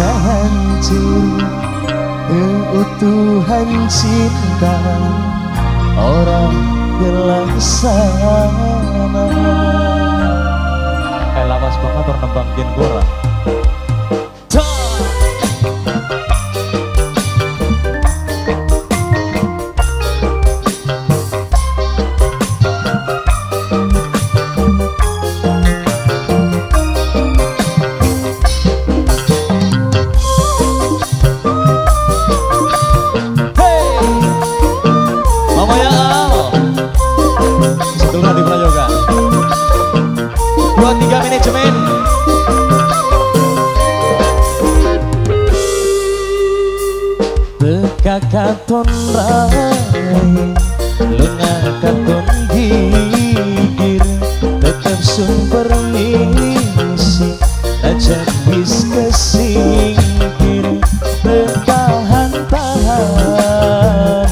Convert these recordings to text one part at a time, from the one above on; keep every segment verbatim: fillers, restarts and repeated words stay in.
bisa hancur, keutuhan cinta orang hilang sana. Eh, lawas banget orang nembangin gua. Katon rai, luna katon gigir, tetap sumber misi, ajak bis kesingkir, bertahan-tahan,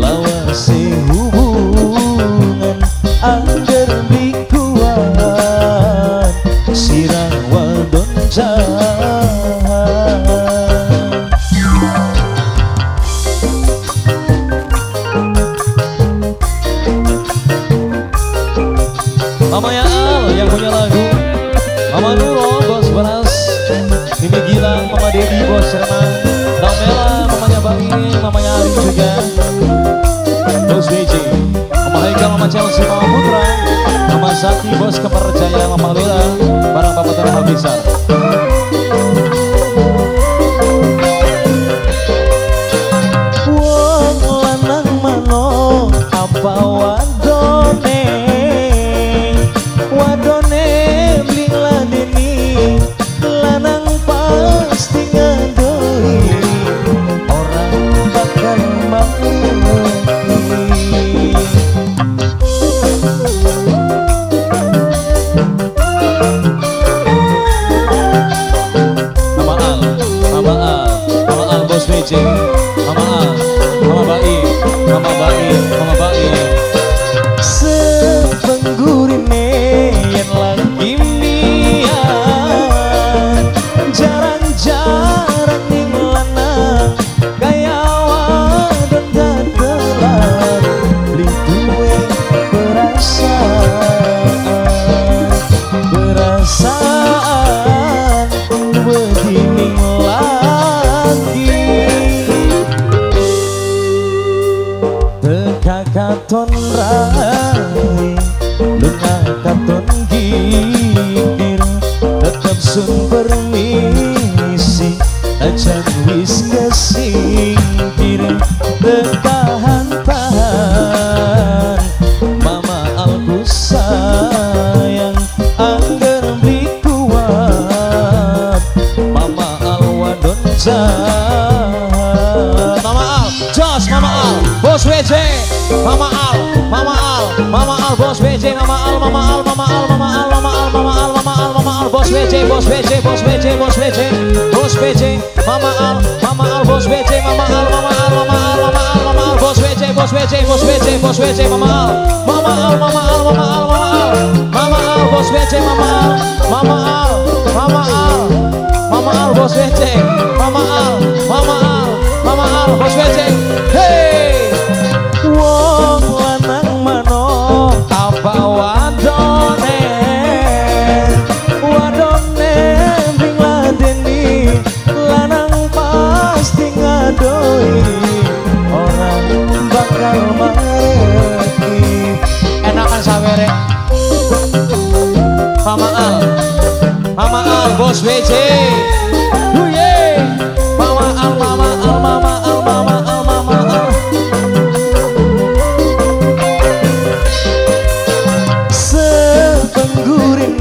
lawasi hubungan, angger dikuat, sirang wadon jahat. Dedi, Bos Renang, Namela, mamanya Bang ini, mamanya Arif juga, Bos B J, Mama Haikal, Mama Chelsea, Mama Putra, Mama Zaki, Bos Kepercayaan, Mama Lula, para bapak dan mama besar. Wong lanang mano apa wadone, wadone blinglah deni, lanang pasti ngadoi, orang bakal mengerti. Mama Al, Mama Al, Mama Al Bos B J, Mama Al, Mama Bai, Mama Bai, Mama Bai. Sepenggurine yang lagi mian, jarang jarang ning lanang kaya wadon dadelan, bling duwe perasaan, perasaan begini lagi. Teka katon rai, luka katon gidir, tetap sumber mie ajak wis kesingkir, bertahan-tahan, Mama Alku sayang, angger beli kuat, Mama Al wadon jahat. Mama Al, Jos, Mama Al, Bos W J, Mama Al, Mama Al, Mama Al, Bos W J, Mama Al, Mama Al, Mama Al, Mama Al, Mama Al, Mama Al, Mama Al, Mama Al, Bos W J, Bos W J, Bos W J, Bos W J. Bos B J, Mama Al, Mama Al, Bos B J, Mama Al, Mama Al, Mama Al, Mama Al, Mama Al, Bos B J, Bos B J, Bos B J, Bos B J, Mama Al, Mama Al, Mama Al, Mama Al, Mama Al, Mama Al, Bos B J, Mama Al, Mama Al, Mama Al, Mama Al, Bos B J, Mama Al, Mama Al, Mama Al, Bos B J, hey. Wong lanang mano apa wadone, wadone binglah deni, lanang pasti ngadoi, orang bakal mengerti. Enakan sawere. Mama Al, Mama Al, Bos B J, huye, Mama Al, Mama Al, Mama Al, Mama Al, Mama Al. Sepenggurinen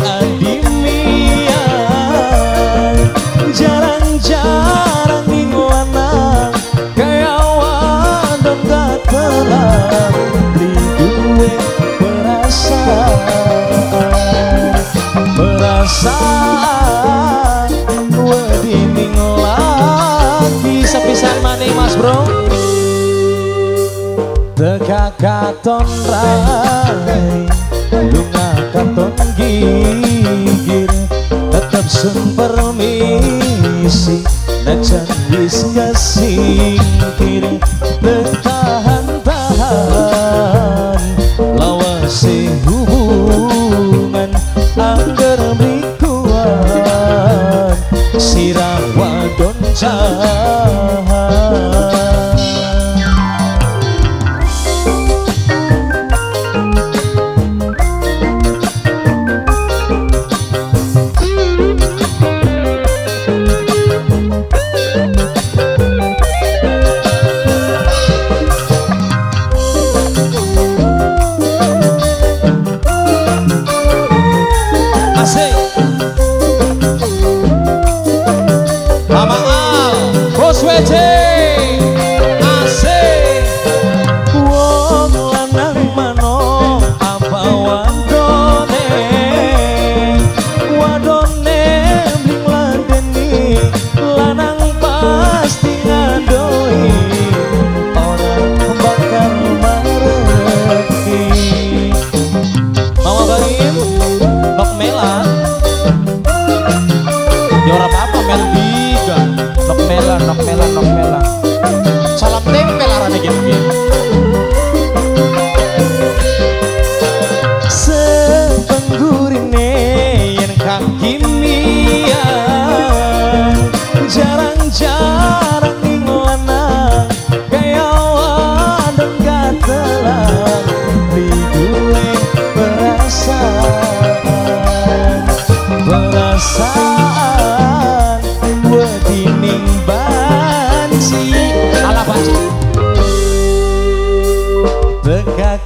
adimian, jarang-jarang ning lanang kaya wadon dadelan, beli duwe perasaan, perasaan wadining lagi. Sepisan maning mas bro, teka katon rai, lunga katon gigir, tetap Sempermisi najan wis kasingkiri betahan-tahan lawase hubungan angger mikuan sirah wadon jahan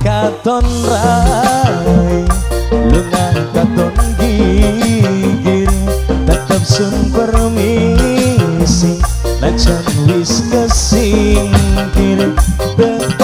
katon rai lungan katon gigir tetep sun permisi najan wis kesingkir.